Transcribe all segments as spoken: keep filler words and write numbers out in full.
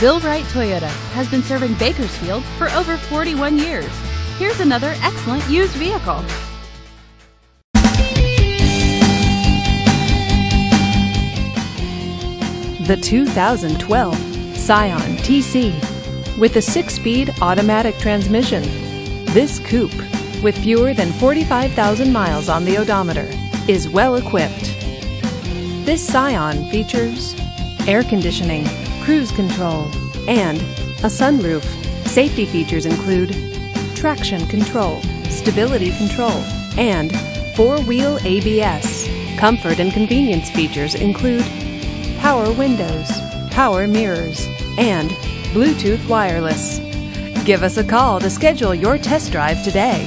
Bill Wright Toyota has been serving Bakersfield for over forty-one years. Here's another excellent used vehicle. The two thousand twelve Scion T C. With a six-speed automatic transmission, this coupe, with fewer than forty-five thousand miles on the odometer, is well equipped. This Scion features air conditioning, cruise control, and a sunroof. Safety features include traction control, stability control, and four-wheel A B S. Comfort and convenience features include power windows, power mirrors, and Bluetooth wireless. Give us a call to schedule your test drive today.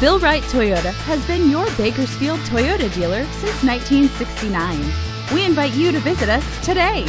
Bill Wright Toyota has been your Bakersfield Toyota dealer since nineteen sixty-nine. We invite you to visit us today.